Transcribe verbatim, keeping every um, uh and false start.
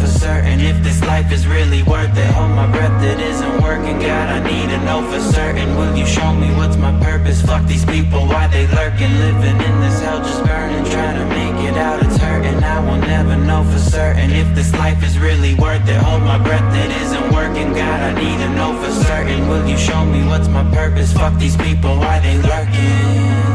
for certain if this life is really worth it. Hold my breath, it isn't working, God, I need to know for certain. Will you show me what's my purpose? Fuck these people, why they lurking? Living in this hell just burning, trying to make it out, it's hurting. I will never know for certain if this life is really worth it. Hold my breath, it isn't working, God, I need to know for certain. Will you show me what's my purpose? Fuck these people, why they lurking?